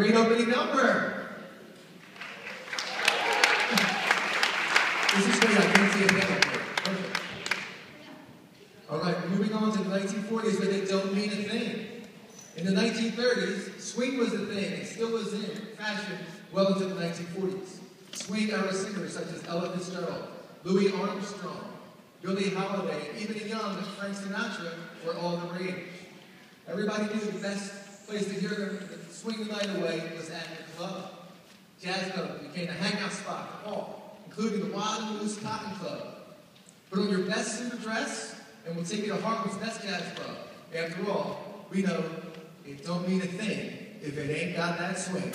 read opening number. This is great, I can't see it now. Perfect. All right, moving on to the 1940s where they don't mean a thing. In the 1930s, swing was the thing. It still was in fashion well into the 1940s. Swing-era singers such as Ella Fitzgerald, Louis Armstrong, Billie Holiday, and even a young Frank Sinatra were all the rage. Everybody knew the best place to hear them swing the night away was at the club. Jazz club became a hangout spot for all, including the wild and loose Cotton Club. Put on your best suit dress, and we'll take you to Harlem's best jazz club. After all, we know it don't mean a thing if it ain't got that swing.